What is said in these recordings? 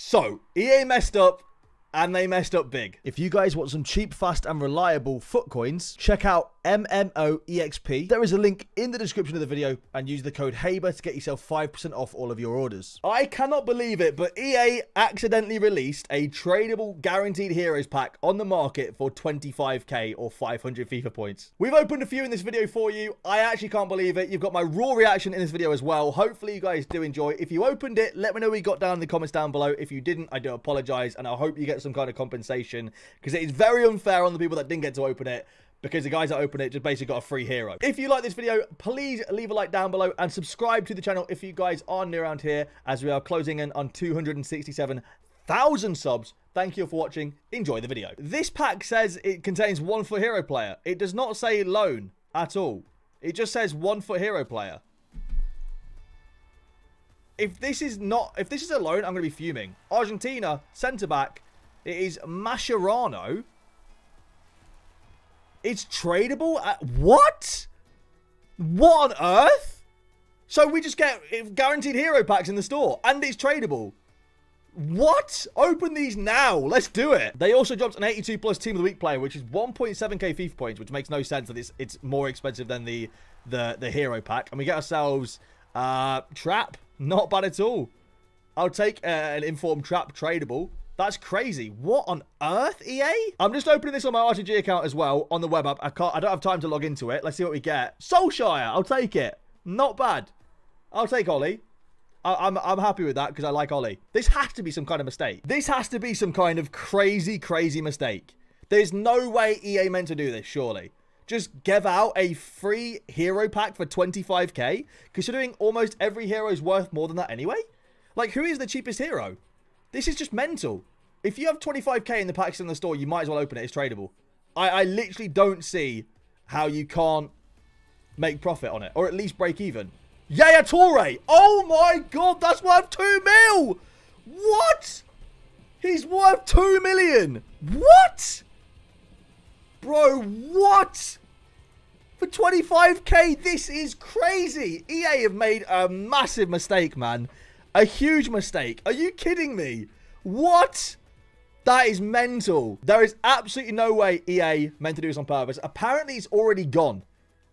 So, EA messed up, and they messed up big. If you guys want some cheap, fast, and reliable FUT coins, check out MMOEXP. There is a link in the description of the video, and use the code HABER to get yourself 5% off all of your orders. I cannot believe it, but EA accidentally released a tradable guaranteed heroes pack on the market for 25k or 500 FIFA points. We've opened a few in this video for you. I actually can't believe it. You've got my raw reaction in this video as well. Hopefully you guys do enjoy. If you opened it, let me know what you got down in the comments down below. If you didn't, I do apologize, and I hope you get some kind of compensation, because it is very unfair on the people that didn't get to open it, because the guys that open it just basically got a free hero. If you like this video, please leave a like down below and subscribe to the channel if you guys are new around here, as we are closing in on 267,000 subs. Thank you for watching. Enjoy the video. This pack says it contains 1 foot hero player. It does not say loan at all. It just says 1 foot hero player. If this is a loan, I'm going to be fuming. Argentina, centre-back. It is Mascherano. It's tradable? What? What on earth? So we just get guaranteed hero packs in the store, and it's tradable. What? Open these now. Let's do it. They also dropped an 82 plus team of the week player, which is 1.7k FIFA points, which makes no sense that it's more expensive than the hero pack. And we get ourselves trap. Not bad at all. I'll take an informed trap tradable. That's crazy. What on earth, EA? I'm just opening this on my RTG account as well, on the web app. I don't have time to log into it. Let's see what we get. Solskjaer, I'll take it. Not bad. I'll take Ollie. I'm happy with that because I like Ollie. This has to be some kind of mistake. This has to be some kind of crazy, crazy mistake. There's no way EA meant to do this, surely. Just give out a free hero pack for 25k, considering almost every hero is worth more than that anyway. Like, who is the cheapest hero? This is just mental. If you have 25k in the packs in the store, you might as well open it. It's tradable. I literally don't see how you can't make profit on it, or at least break even. Yaya Touré. Oh my God, that's worth 2 mil. What? He's worth 2 million. What? Bro, what? For 25k, this is crazy. EA have made a massive mistake, man. A huge mistake. Are you kidding me? What? That is mental. There is absolutely no way EA meant to do this on purpose. Apparently, it's already gone.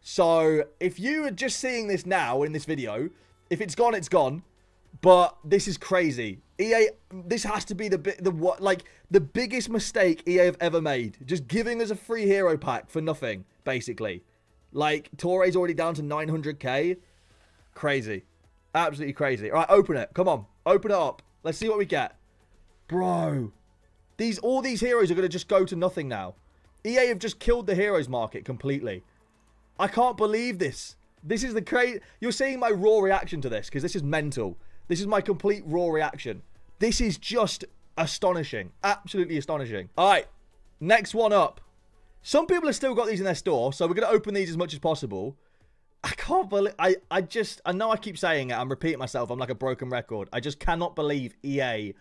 So, if you are just seeing this now in this video, if it's gone, it's gone. But this is crazy. EA, this has to be the biggest mistake EA have ever made. Just giving us a free hero pack for nothing, basically. Like, Touré's already down to 900k. Crazy. Absolutely crazy. All right, open it. Come on. Open it up. Let's see what we get. Bro. All these heroes are going to just go to nothing now. EA have just killed the heroes market completely. I can't believe this. This is the crazy... You're seeing my raw reaction to this because this is mental. This is my complete raw reaction. This is just astonishing. Absolutely astonishing. All right. Next one up. Some people have still got these in their store, so we're going to open these as much as possible. I can't believe, I know I keep saying it, I'm repeating myself, I'm like a broken record. I just cannot believe EA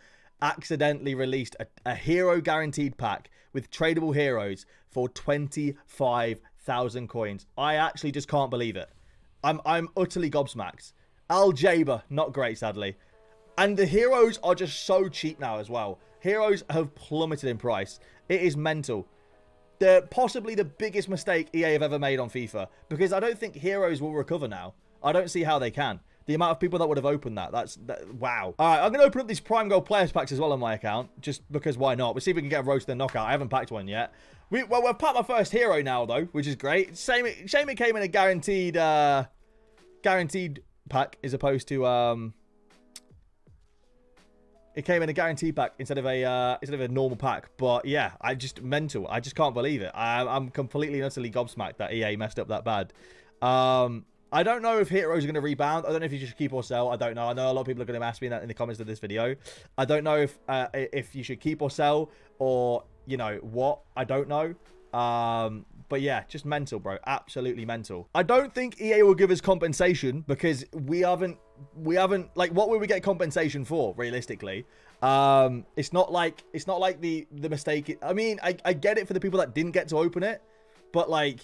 accidentally released a hero guaranteed pack with tradable heroes for 25,000 coins. I actually just can't believe it. I'm utterly gobsmacked. Al Jaber, not great sadly. And the heroes are just so cheap now as well. Heroes have plummeted in price. It is mental. They're possibly the biggest mistake EA have ever made on FIFA, because I don't think heroes will recover now. I don't see how they can. The amount of people that would have opened that, wow. All right, I'm going to open up these Prime Gold Players packs as well on my account, just because why not? We'll see if we can get a roast and a knockout. I haven't packed one yet. Well, we've packed my first hero now, though, which is great. Shame it came in a guaranteed pack as opposed to... It came in a guaranteed pack instead of a normal pack. But yeah, I just mental. I just can't believe it. I'm completely and utterly gobsmacked that EA messed up that bad. I don't know if heroes are going to rebound. I don't know if you should keep or sell. I don't know. I know a lot of people are going to ask me that in the comments of this video. I don't know if you should keep or sell, or you know what. I don't know. But yeah, just mental, bro. Absolutely mental. I don't think EA will give us compensation because we haven't like, what would we get compensation for realistically? It's not like the mistake. I mean, I get it for the people that didn't get to open it, but like,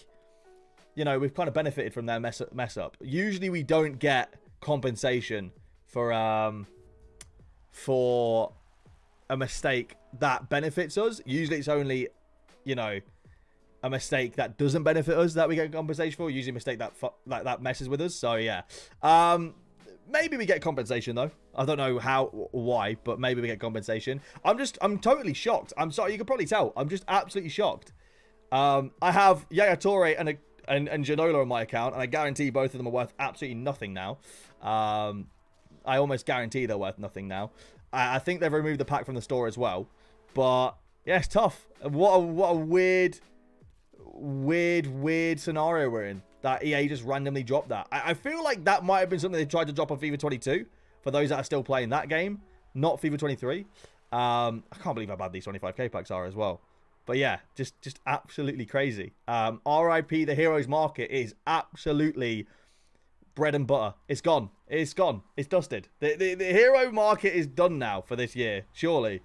you know, we've kind of benefited from their mess up. Usually we don't get compensation for a mistake that benefits us. Usually it's only, you know, a mistake that doesn't benefit us that we get compensation for. Usually a mistake that messes with us. So yeah, maybe we get compensation though. I don't know how, why, but maybe we get compensation. I'm totally shocked. I'm sorry, you can probably tell. I'm just absolutely shocked. I have Yaya Touré and Ginola on my account, and I guarantee both of them are worth absolutely nothing now. I almost guarantee they're worth nothing now. I think they've removed the pack from the store as well. But yeah, it's tough. What a weird scenario we're in, that EA just randomly dropped that. I feel like that might have been something they tried to drop on FIFA 22 for those that are still playing that game, not FIFA 23. I can't believe how bad these 25k packs are as well. But yeah, just absolutely crazy. RIP the Heroes Market is absolutely bread and butter. It's gone. It's gone. It's dusted. The Hero Market is done now for this year, surely.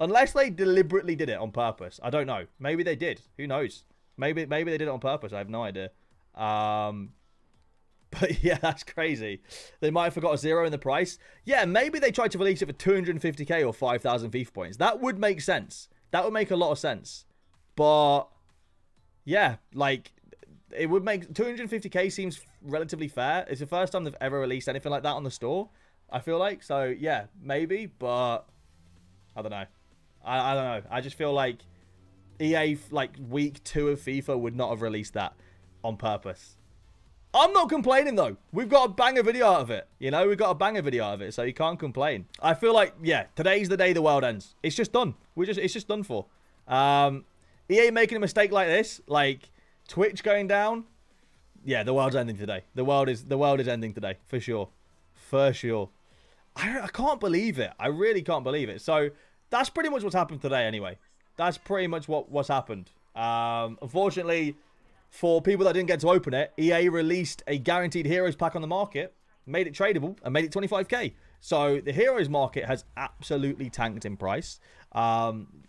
Unless they deliberately did it on purpose. I don't know. Maybe they did. Who knows? Maybe they did it on purpose. I have no idea. But yeah, that's crazy. They might have forgot a zero in the price. Yeah, maybe they tried to release it for 250k or 5,000 FIFA points. That would make sense. That would make a lot of sense. But yeah, like, it would make 250k seems relatively fair. It's the first time they've ever released anything like that on the store, I feel like. So yeah, maybe, but I don't know. I don't know. I just feel like EA, like, week 2 of FIFA would not have released that on purpose. I'm not complaining, though. We've got a banger video out of it. You know, we've got a banger video out of it, so you can't complain. I feel like, yeah, today's the day the world ends. It's just done. It's just done for. EA making a mistake like this, like Twitch going down. Yeah, the world's ending today. The world is ending today, for sure. For sure. I can't believe it. I really can't believe it. So that's pretty much what's happened today, anyway. That's pretty much what's happened. Unfortunately, for people that didn't get to open it, EA released a guaranteed Heroes pack on the market, made it tradable, and made it 25k. So the Heroes Market has absolutely tanked in price.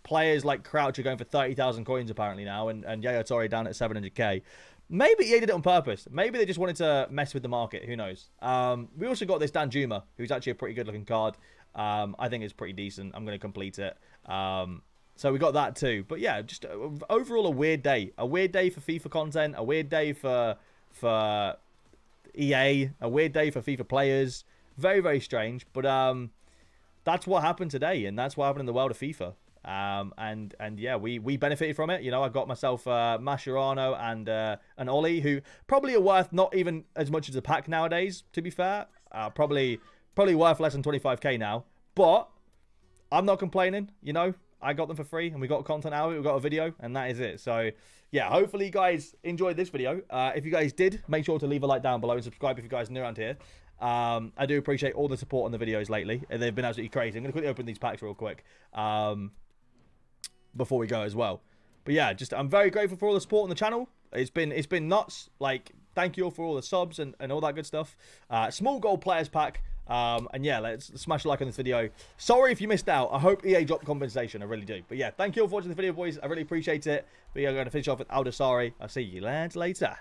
Players like Crouch are going for 30,000 coins apparently now, and Yaya Touré down at 700k. Maybe EA did it on purpose. Maybe they just wanted to mess with the market. Who knows? We also got this Danjuma, who's actually a pretty good-looking card. I think it's pretty decent. I'm going to complete it. So we got that too. But yeah, just overall a weird day. A weird day for FIFA content. A weird day for EA. A weird day for FIFA players. Very, very strange. But that's what happened today. And that's what happened in the world of FIFA. And yeah, we benefited from it. You know, I got myself Mascherano and Oli, who probably are worth not even as much as a pack nowadays, to be fair. Probably worth less than 25k now. But I'm not complaining, you know. I got them for free, and we got content out of it. We got a video, and that is it. So, yeah, hopefully you guys enjoyed this video. If you guys did, make sure to leave a like down below and subscribe if you guys are new around here. I do appreciate all the support on the videos lately. They've been absolutely crazy. I'm going to quickly open these packs real quick before we go as well. But, yeah, just I'm very grateful for all the support on the channel. It's been nuts. Like, thank you all for all the subs and all that good stuff. Small gold players pack. And yeah, let's smash a like on this video. Sorry if you missed out. I hope EA dropped compensation. I really do. But yeah, thank you all for watching the video, boys. I really appreciate it. We are going to finish off with Aldousari. I'll see you lads later.